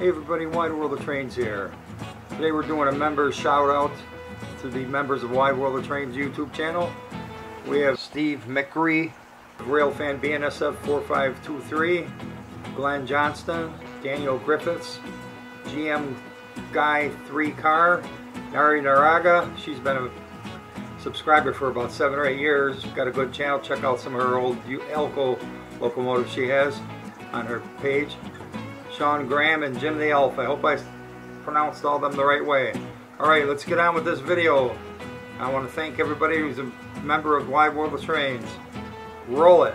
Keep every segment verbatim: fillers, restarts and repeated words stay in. Hey everybody, Wide World of Trains here. Today we're doing a member shout out to the members of Wide World of Trains YouTube channel. We have Steve McRee, Railfan B N S F four five two three, Glenn Johnston, Daniel Griffiths, G M Guy Three Car, Nari Naraga. She's been a subscriber for about seven or eight years. Got a good channel. Check out some of her old Elko locomotives she has on her page. Sean Graham and Jim the Elf. I hope I pronounced all them the right way. Alright, let's get on with this video. I want to thank everybody who's a member of Wide World of Trains. Roll it!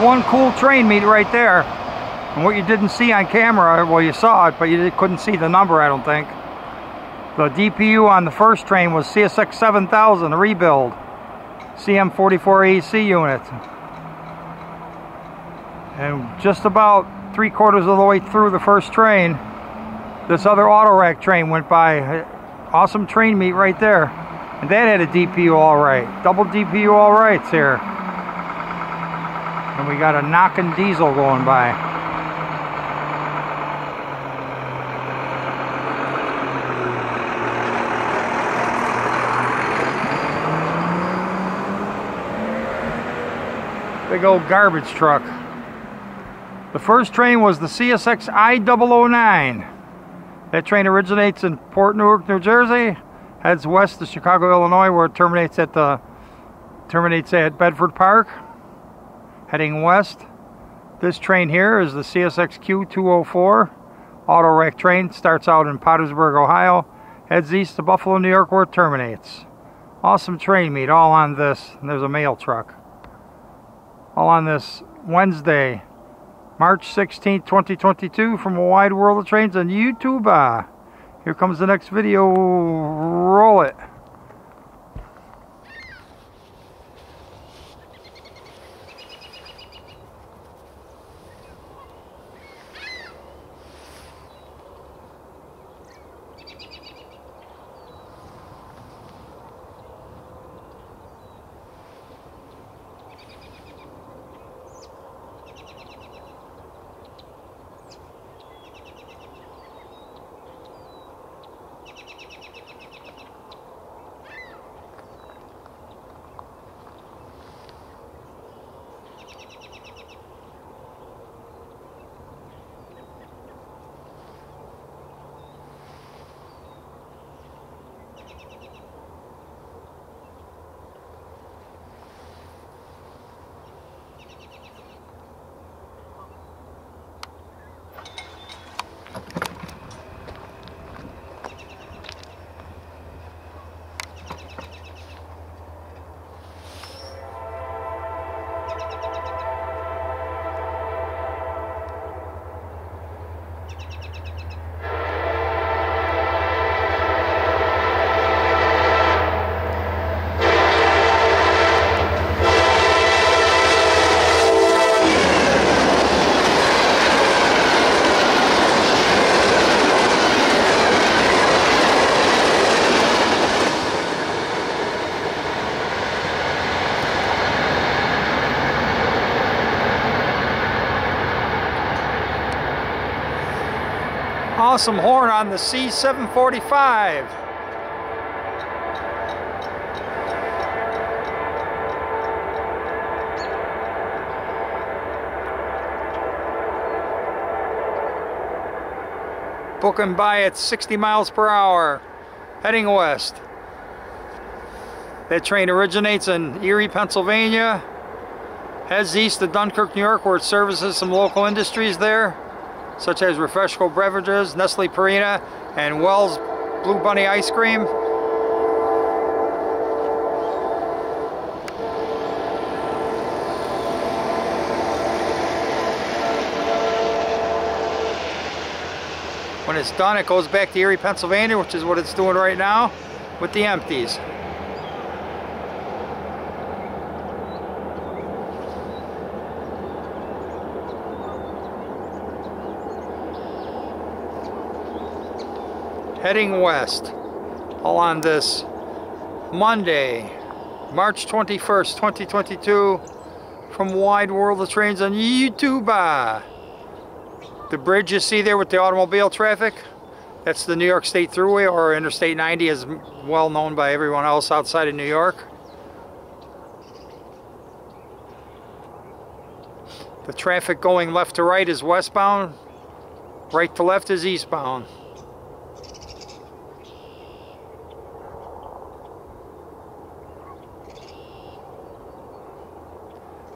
One cool train meet right there, and what you didn't see on camera, well, you saw it, but you couldn't see the number, I don't think. The D P U on the first train was C S X seven thousand, a rebuild, C M forty-four A C unit, and just about three quarters of the way through the first train, this other auto rack train went by. Awesome train meet right there, and that had a D P U all right, double D P U all rights here. And we got a knocking diesel going by. Big old garbage truck. The first train was the C S X I double oh nine. That train originates in Port Newark, New Jersey, heads west to Chicago, Illinois, where it terminates at the terminates at Bedford Park, heading west. This train here is the C S X Q two oh four auto rack train, starts out in Pottersburg, Ohio, heads east to Buffalo, New York, where it terminates. Awesome train meet, all on this, and there's a mail truck, all on this Wednesday, March sixteenth, twenty twenty-two, from a Wide World of Trains on YouTube. Uh, here comes the next video. Roll it. Awesome horn on the C seven forty-five. Book and buy at sixty miles per hour, heading west. That train originates in Erie, Pennsylvania, heads east to Dunkirk, New York, where it services some local industries there, such as refreshable beverages, Nestle Purina, and Wells Blue Bunny ice cream. When it's done, it goes back to Erie, Pennsylvania, which is what it's doing right now with the empties. Heading west, all on this Monday, March twenty-first, twenty twenty-two, from Wide World of Trains on YouTube. The bridge you see there with the automobile traffic, that's the New York State Thruway, or Interstate ninety, is well known by everyone else outside of New York. The traffic going left to right is westbound, right to left is eastbound.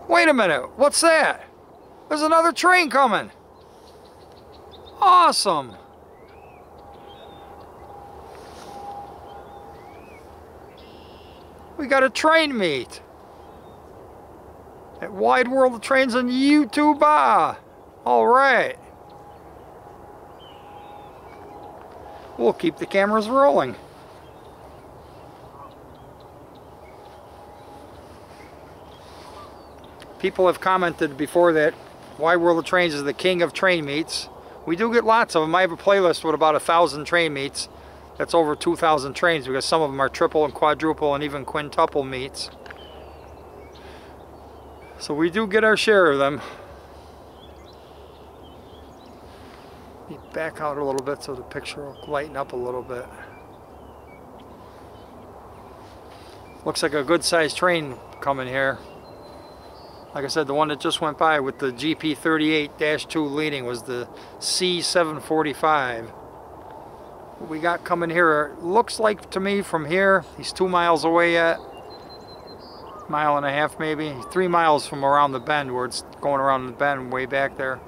Wait a minute, what's that? There's another train coming. Awesome. We got a train meet at Wide World of Trains on YouTube. Ah, all right. We'll keep the cameras rolling. People have commented before that Wide World of Trains is the king of train meets. We do get lots of them. I have a playlist with about a thousand train meets. That's over two thousand trains, because some of them are triple and quadruple and even quintuple meets. So we do get our share of them. Let me back out a little bit so the picture will lighten up a little bit. Looks like a good sized train coming here. Like I said, the one that just went by with the G P thirty-eight dash two leading was the C seven forty-five. What we got coming here, looks like to me from here, he's two miles away yet. Mile and a half maybe. Three miles from around the bend where it's going around the bend way back there.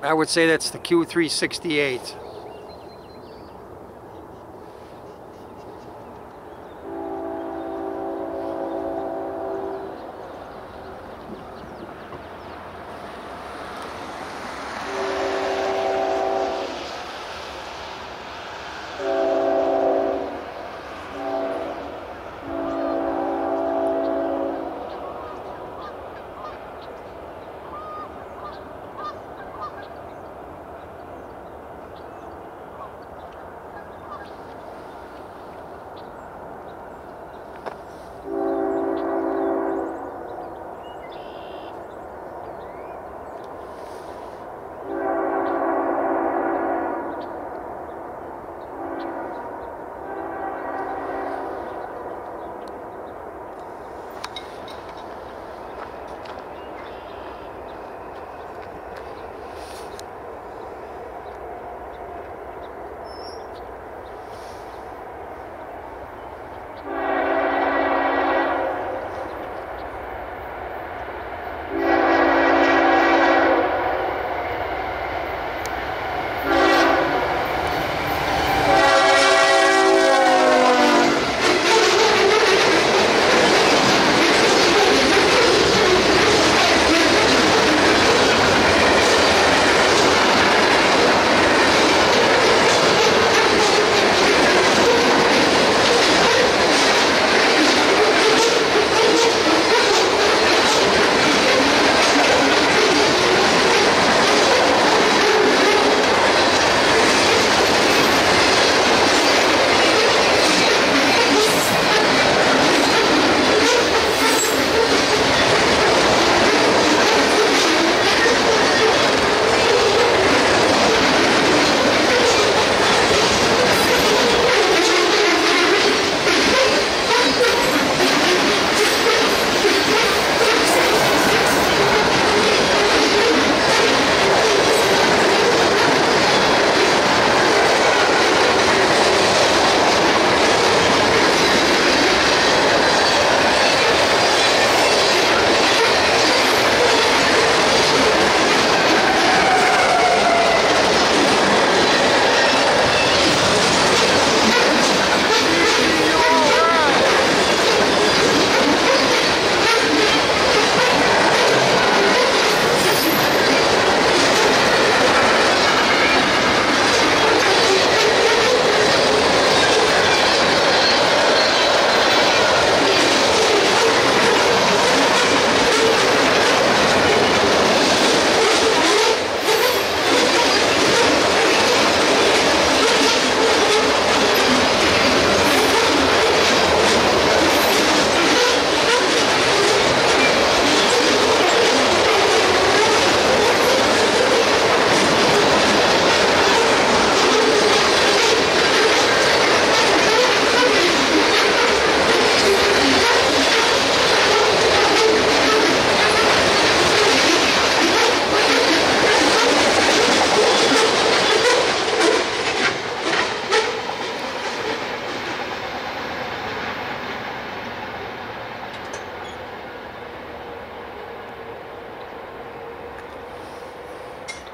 I would say that's the Q three sixty-eight.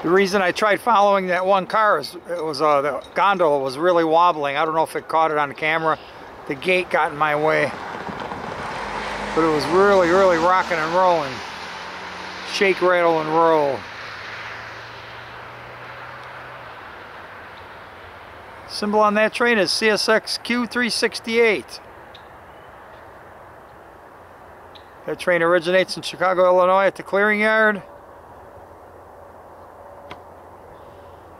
The reason I tried following that one car is it was uh, the gondola was really wobbling. I don't know if it caught it on camera. The gate got in my way. But it was really, really rocking and rolling. Shake, rattle, and roll. Symbol on that train is C S X Q three sixty-eight. That train originates in Chicago, Illinois at the Clearing Yard.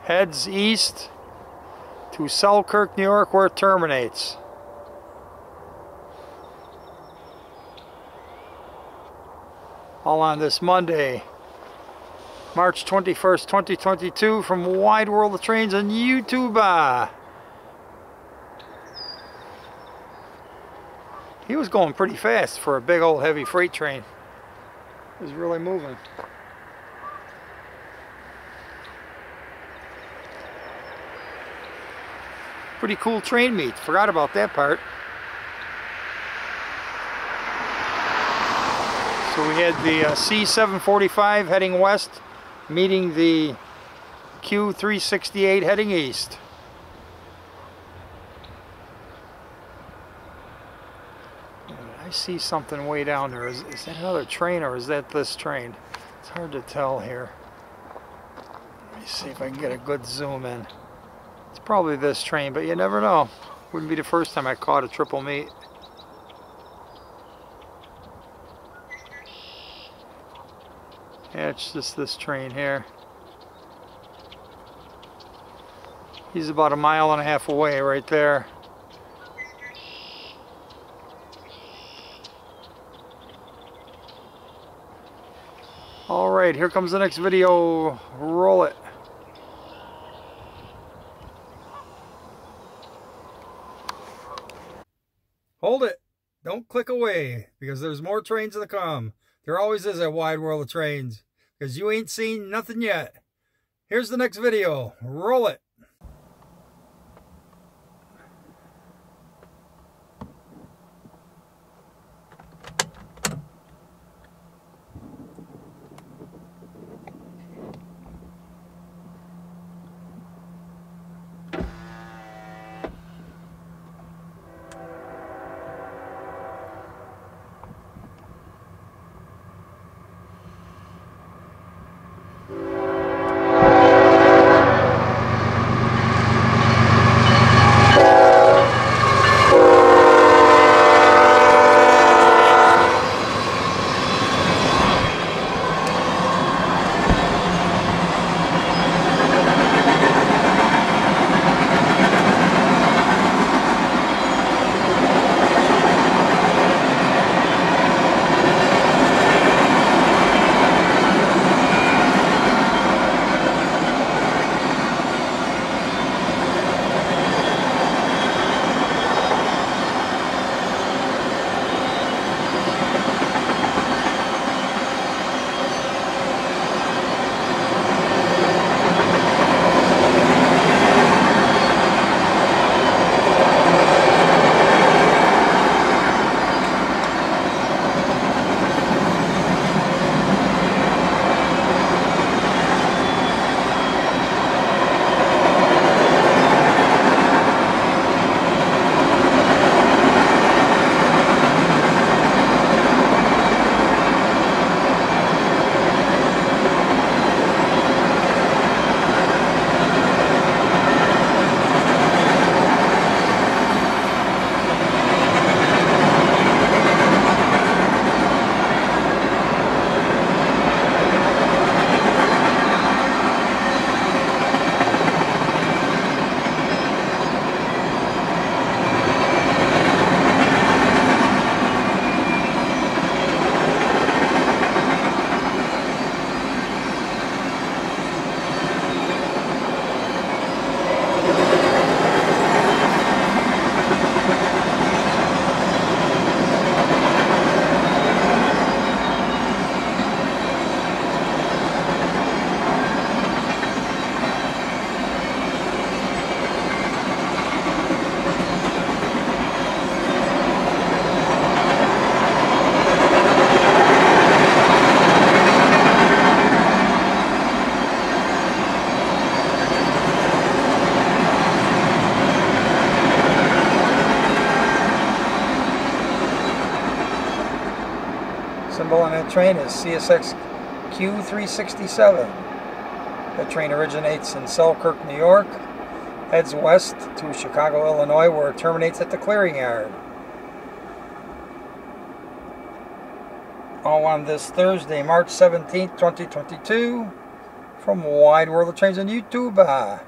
Heads east to Selkirk, New York, where it terminates. All on this Monday, March twenty-first, twenty twenty-two, from Wide World of Trains on YouTube. Uh, he was going pretty fast for a big old heavy freight train. is really moving. Pretty cool train meet. Forgot about that part. So we had the uh, C seven forty-five heading west meeting the Q three sixty-eight heading east. I see something way down there. Is, is that another train or is that this train? It's hard to tell here. Let me see if I can get a good zoom in. It's probably this train, but you never know. Wouldn't be the first time I caught a triple meet. Yeah, it's just this train here. He's about a mile and a half away right there. All right, here comes the next video. Roll it. Hold it. Don't click away, because there's more trains to come. There always is a Wide World of Trains, because you ain't seen nothing yet. Here's the next video. Roll it. Train is C S X Q three sixty-seven. That train originates in Selkirk, New York, heads west to Chicago, Illinois, where it terminates at the Clearing Yard. All on this Thursday, March seventeenth, twenty twenty-two, from Wide World of Trains on YouTube. Uh,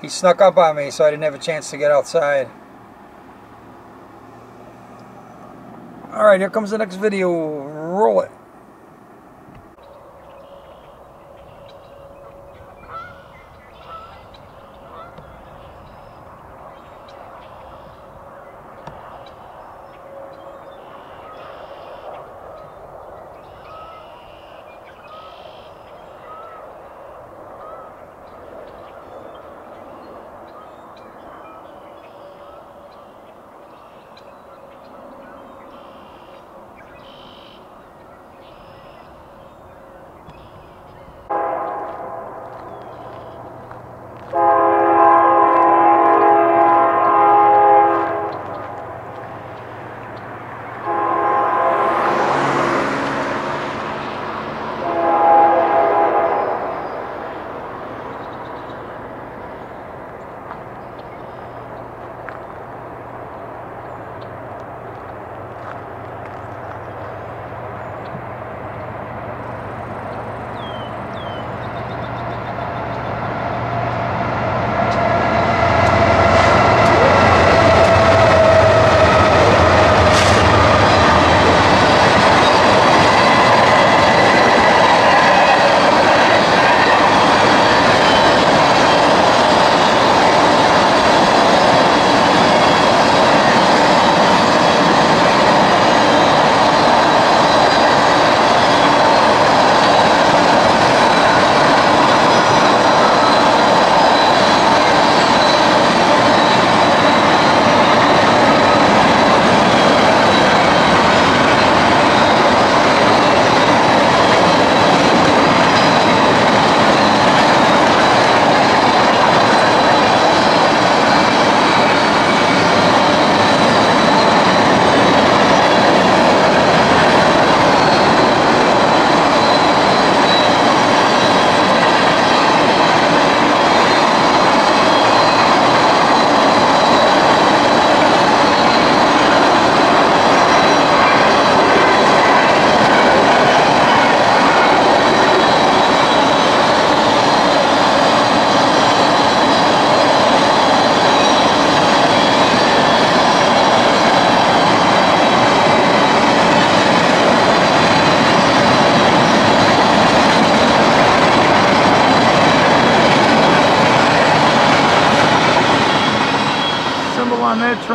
he snuck up on me, so I didn't have a chance to get outside. All right, here comes the next video. Roll it.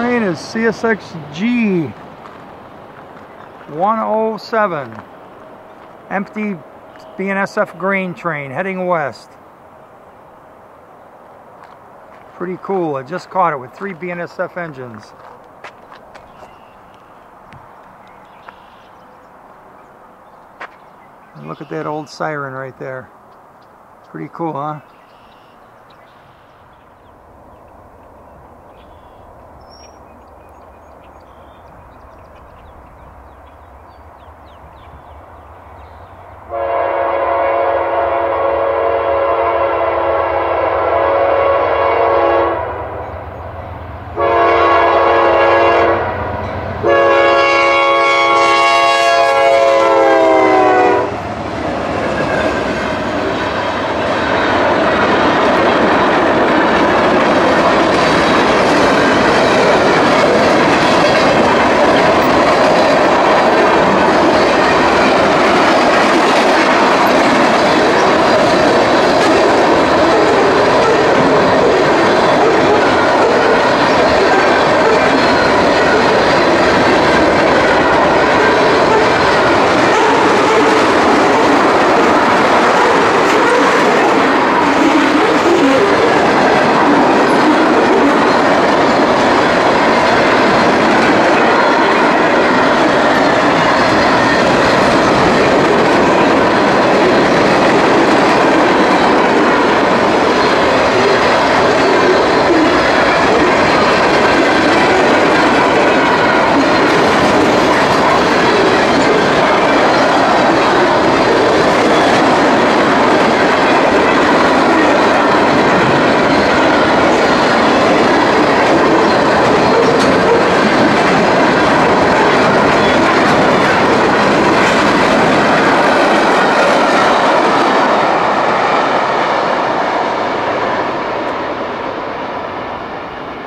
train is C S X G one oh seven. Empty B N S F grain train heading west. Pretty cool. I just caught it with three B N S F engines. And look at that old siren right there. Pretty cool, huh?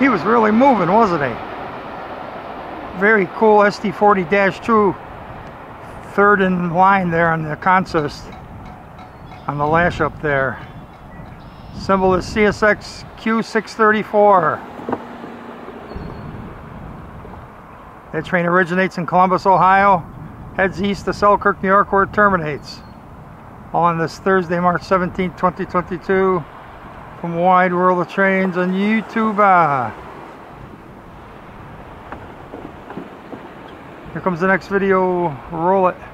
He was really moving, wasn't he? Very cool S D forty dash two, third in line there on the consist, on the lash up there. Symbol is C S X Q six thirty-four. That train originates in Columbus, Ohio, heads east to Selkirk, New York, where it terminates. On this Thursday, March seventeenth, twenty twenty-two. From Wide World of Trains on YouTube. Uh, here comes the next video. Roll it.